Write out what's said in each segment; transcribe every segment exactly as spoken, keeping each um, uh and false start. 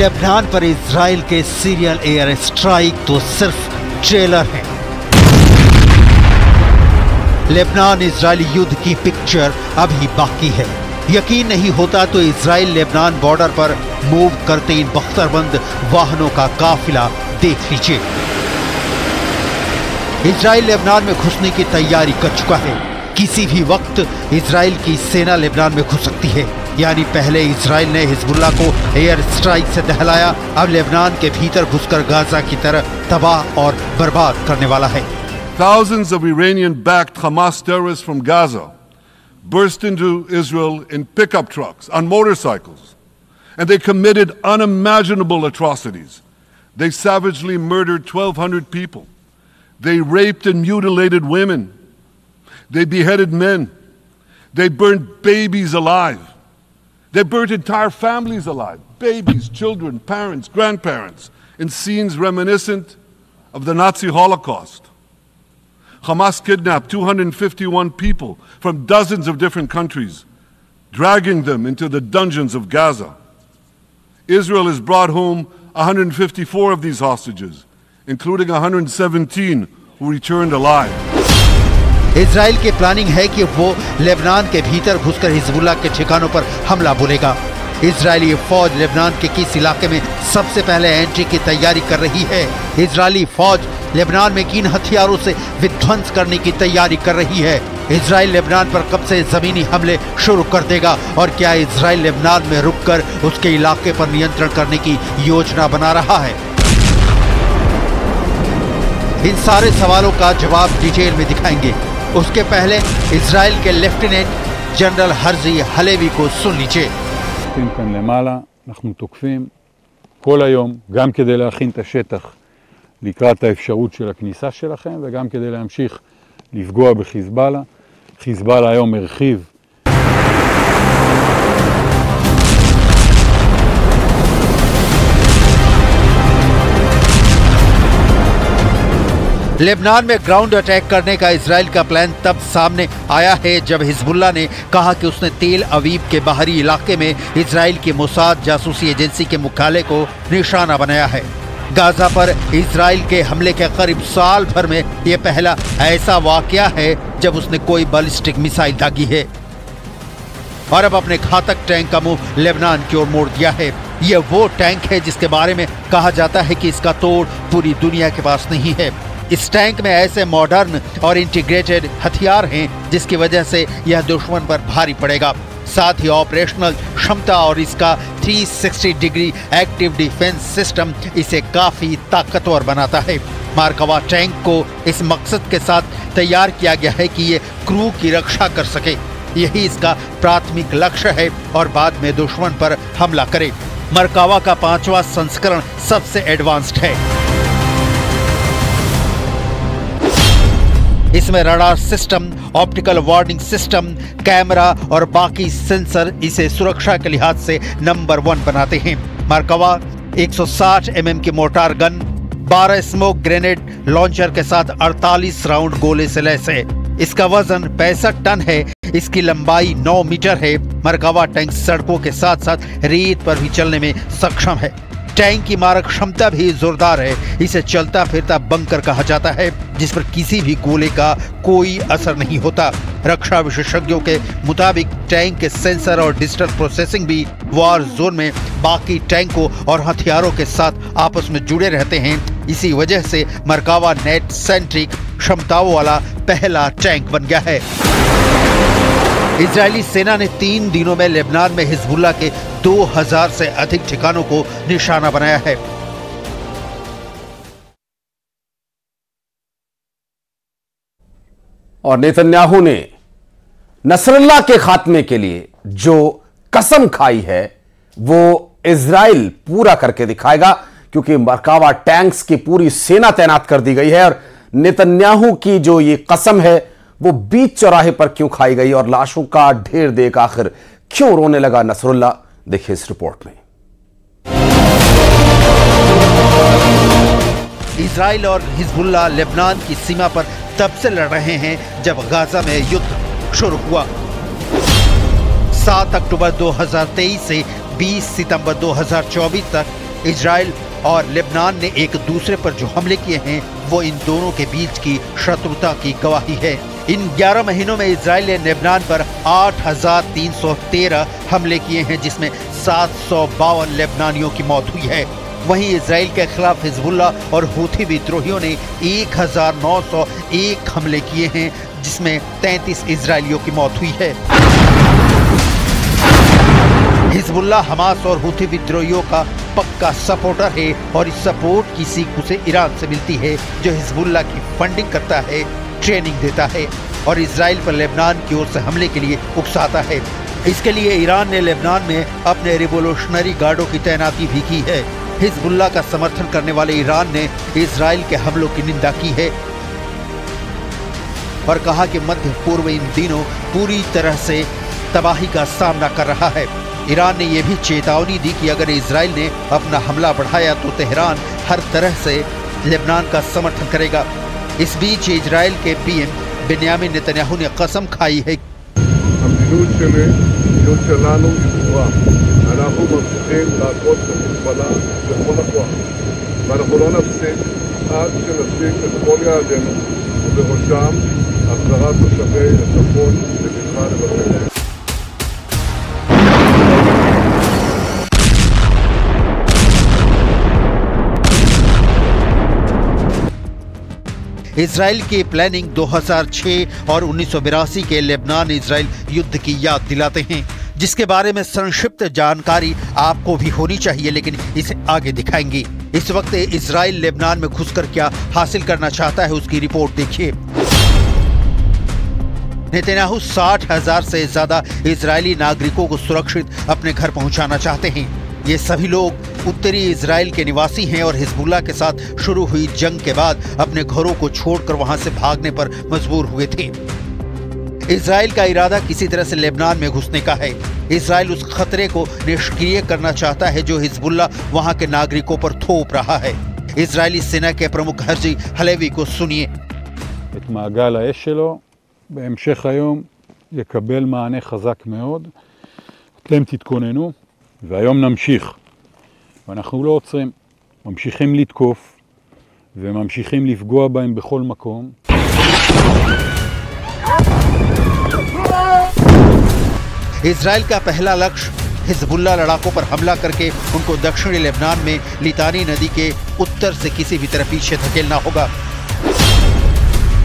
Lebanon पर Israel के serial air strike तो सिर्फ ट्रेलर है। लेबनान इजरायली युद्ध की पिक्चर अभी बाकी है। यकीन नहीं होता तो इजराइल लेबनान बॉर्डर पर मूव करते इन बख्तरबंद वाहनों का काफिला देख लीजिए। इजराइल लेबनान में घुसने की तैयारी कर चुका है। किसी भी वक्त इजराइल की सेना लेबनान में घुस सकती है। यानी पहले इजराइल ने हिजबुल्लाह को एयर स्ट्राइक से दहलाया, अब लेबनान के भीतर घुसकर गाजा की तरह तबाह और बर्बाद करने वाला है। Thousands of Iranian-backed Hamas terrorists from Gaza burst into Israel in pickup trucks, on motorcycles, and they committed unimaginable atrocities. They savagely murdered twelve hundred people. They raped and mutilated women. They beheaded men. They burned babies alive. They burned entire families alive, babies, children, parents, grandparents, in scenes reminiscent of the Nazi Holocaust. Hamas kidnapped two hundred fifty-one people from dozens of different countries, dragging them into the dungeons of Gaza. Israel has brought home one hundred fifty-four of these hostages, including one hundred seventeen who returned alive. Israel की planning है कि वो Lebanon के भीतर घुसकर Hezbollah के ठिकानों पर हमला बोलेगा। इजरायली फौज लेबनान के किस इलाके में सबसे पहले एंट्री की तैयारी कर रही है? इजरायली फौज लेबनान में किन हथियारों से विध्वंस करने की तैयारी कर रही है? इजराइल लेबनान पर कब से जमीनी हमले शुरू कर देगा? और क्या इजराइल लेबनान में रुककर उसके इलाके पर नियंत्रण करने की योजना बना रहा है? इन सारे सवालों का जवाब डिटेल में दिखाएंगे। उसके पहले इजराइल के लेफ्टिनेंट जनरल हर्जी हलेवी को सुन लीजिए। כאן למעלה, אנחנו תוקפים כל היום, גם כדי להכין את השטח לקראת האפשרות של הכניסה שלכם, וגם כדי להמשיך לפגוע בחיזבאללה. חיזבאללה היום הרחיב. लेबनान में ग्राउंड अटैक करने का इजराइल का प्लान तब सामने आया है जब हिजबुल्लाह ने कहा कि उसने तेल अवीव के बाहरी इलाके में इजराइल की मोसाद जासूसी एजेंसी के मुख्यालय को निशाना बनाया है। गाजा पर इजराइल के हमले के करीब साल भर में यह पहला ऐसा वाकया है जब उसने कोई बैलिस्टिक मिसाइल दागी है। और अब अपने घातक टैंक का मुंह लेबनान की ओर मोड़ दिया है। ये वो टैंक है जिसके बारे में कहा जाता है कि इसका तोड़ पूरी दुनिया के पास नहीं है। इस टैंक में ऐसे मॉडर्न और इंटीग्रेटेड हथियार हैं जिसकी वजह से यह दुश्मन पर भारी पड़ेगा। साथ ही ऑपरेशनल क्षमता और इसका तीन सौ साठ डिग्री एक्टिव डिफेंस सिस्टम इसे काफ़ी ताकतवर बनाता है। मरकावा टैंक को इस मकसद के साथ तैयार किया गया है कि ये क्रू की रक्षा कर सके। यही इसका प्राथमिक लक्ष्य है और बाद में दुश्मन पर हमला करे। मरकावा का पांचवा संस्करण सबसे एडवांस्ड है। इसमें radar system, optical warning system, camera और बाकी सेंसर इसे सुरक्षा के लिहाज से नंबर वन बनाते हैं। मरकावा एक सौ साठ एमएम की मोर्टार गन, बारह स्मोक ग्रेनेड लॉन्चर के साथ अड़तालीस राउंड गोले से लैस है। इसका वजन पैंसठ टन है। इसकी लंबाई नौ मीटर है। मरकावा टैंक सड़कों के साथ साथ रेत पर भी चलने में सक्षम है। टैंक की मारक क्षमता भी जोरदार है। इसे चलता फिरता बंकर कहा जाता है जिस पर किसी भी गोले का कोई असर नहीं होता। रक्षा विशेषज्ञों के मुताबिक टैंक के सेंसर और डिजिटल प्रोसेसिंग भी वॉर जोन में बाकी टैंकों और हथियारों के साथ आपस में जुड़े रहते हैं। इसी वजह से मरकावा नेट सेंट्रिक क्षमताओं वाला पहला टैंक बन गया है। इजरायली सेना ने तीन दिनों में लेबनान में हिजबुल्लाह के दो हज़ार से अधिक ठिकानों को निशाना बनाया है। और नेतन्याहू ने नसरल्लाह के खात्मे के लिए जो कसम खाई है वो इजराइल पूरा करके दिखाएगा, क्योंकि मरकावा टैंक्स की पूरी सेना तैनात कर दी गई है। और नेतन्याहू की जो ये कसम है वो बीच चौराहे पर क्यों खाई गई और लाशों का ढेर देख आखिर क्यों रोने लगा नसरुल्लाह, देखिए इस रिपोर्ट में। इजराइल और हिजबुल्लाह लेबनान की सीमा पर तब से लड़ रहे हैं जब गाजा में युद्ध शुरू हुआ। सात अक्टूबर दो हज़ार तेईस से बीस सितंबर दो हज़ार चौबीस तक इजराइल और लेबनान ने एक दूसरे पर जो हमले किए हैं वो इन दोनों के बीच की शत्रुता की गवाही है। इन ग्यारह महीनों में इजराइल ने लेबनान पर आठ हज़ार तीन सौ तेरह हमले किए हैं जिसमें सात सौ बावन लेबनानियों की मौत हुई है। वहीं इजराइल के खिलाफ हिजबुल्लाह और हूथी विद्रोहियों ने एक हज़ार नौ सौ एक हमले किए हैं जिसमें तैंतीस इजरायलियों की मौत हुई है। हिजबुल्लाह हमास और हूथी विद्रोहियों का पक्का सपोर्टर है और इस सपोर्ट की सीख उसे ईरान से मिलती है जो हिजबुल्लाह की फंडिंग करता है, ट्रेनिंग देता है और इजराइल पर लेबनान की ओर से हमले के लिए उकसाता है। इसके लिए ईरान ने लेबनान में अपने रिवोल्यूशनरी गार्डों की तैनाती भी की है। हिजबुल्लाह का समर्थन करने वाले ईरान ने इजराइल के हमलों की निंदा की है और कहा कि मध्य पूर्व इन दिनों पूरी तरह से तबाही का सामना कर रहा है। ईरान ने यह भी चेतावनी दी कि अगर इजराइल ने अपना हमला बढ़ाया तो तेहरान हर तरह से लेबनान का समर्थन करेगा। इस बीच इजराइल के पीएम बेंजामिन नेतन्याहू ने कसम खाई है इजराइल की प्लानिंग दो हज़ार छह और उन्नीस सौ बिरासी के लेबनान इजराइल युद्ध की याद दिलाते हैं जिसके बारे में संक्षिप्त जानकारी आपको भी होनी चाहिए, लेकिन इसे आगे दिखाएंगे। इस वक्त इजराइल लेबनान में घुसकर क्या हासिल करना चाहता है उसकी रिपोर्ट देखिए। नेतन्याहू साठ हजार से ज्यादा इजरायली नागरिकों को सुरक्षित अपने घर पहुंचाना चाहते हैं। ये सभी लोग उत्तरी इजराइल के निवासी हैं और हिजबुल्लाह के साथ शुरू हुई जंग के बाद अपने घरों को छोड़कर वहां से भागने पर मजबूर हुए थे। इजराइल का इरादा किसी तरह से लेबनान में घुसने का है। इजराइल उस खतरे को निष्क्रिय करना चाहता है जो हिजबुल्लाह वहां के नागरिकों पर थोप रहा है। इजरायली सेना के प्रमुख हर्जी हलेवी को सुनिए। והיום נמשיך, ואנחנו לא עוצרים, ממשיכים לתקוף וממשיכים לפגוע בהם בכל מקום. इजराइल का पहला लक्ष्य हिजबुल्लाह लड़ाकों पर हमला करके उनको दक्षिणी लेबनान में लितानी नदी के उत्तर से किसी भी तरफ पीछे धकेलना होगा।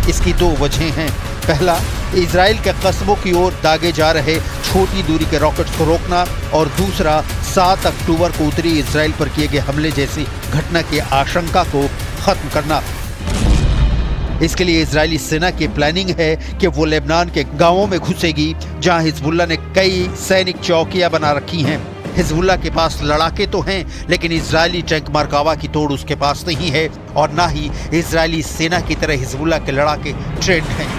इसकी दो वजहें हैं। पहला, इजराइल के कस्बों की ओर दागे जा रहे छोटी दूरी के रॉकेट्स को रोकना और दूसरा सात अक्टूबर को उत्तरी इजराइल पर किए गए हमले जैसी घटना की आशंका को खत्म करना। इसके लिए इजरायली सेना की प्लानिंग है कि वो लेबनान के गांवों में घुसेगी जहां हिजबुल्लाह ने कई सैनिक चौकियां बना रखी हैं। हिजबुल्लाह के पास लड़ाके तो हैं लेकिन इजरायली टैंक मरकावा की तोड़ उसके पास नहीं है और ना ही इजरायली सेना की तरह हिजबुल्लाह के लड़ाके ट्रेंड हैं।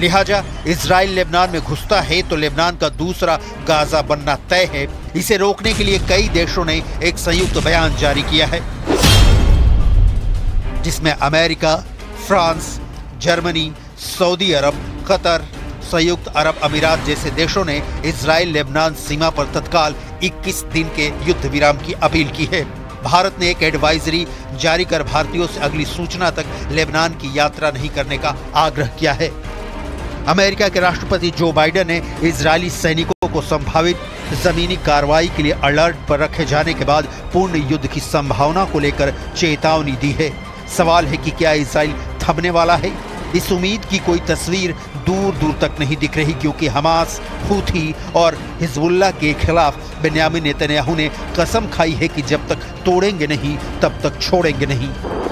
लिहाजा इजराइल लेबनान में घुसता है तो लेबनान का दूसरा गाजा बनना तय है। इसे रोकने के लिए कई देशों ने एक संयुक्त बयान जारी किया है जिसमें अमेरिका, फ्रांस, जर्मनी, सऊदी अरब, कतर, संयुक्त अरब अमीरात जैसे देशों ने इजराइल लेबनान सीमा पर तत्काल इक्कीस दिन के युद्ध विराम की अपील की है। भारत ने एक एडवाइजरी जारी कर भारतीयों से अगली सूचना तक लेबनान की यात्रा नहीं करने का आग्रह किया है। अमेरिका के राष्ट्रपति जो बाइडन ने इजरायली सैनिकों को संभावित जमीनी कार्रवाई के लिए अलर्ट पर रखे जाने के बाद पूर्ण युद्ध की संभावना को लेकर चेतावनी दी है। सवाल है कि क्या इजराइल थमने वाला है? इस उम्मीद की कोई तस्वीर दूर दूर तक नहीं दिख रही क्योंकि हमास, हूथी और हिजबुल्लाह के खिलाफ बेंजामिन नेतन्याहू ने कसम खाई है कि जब तक तोड़ेंगे नहीं तब तक छोड़ेंगे नहीं।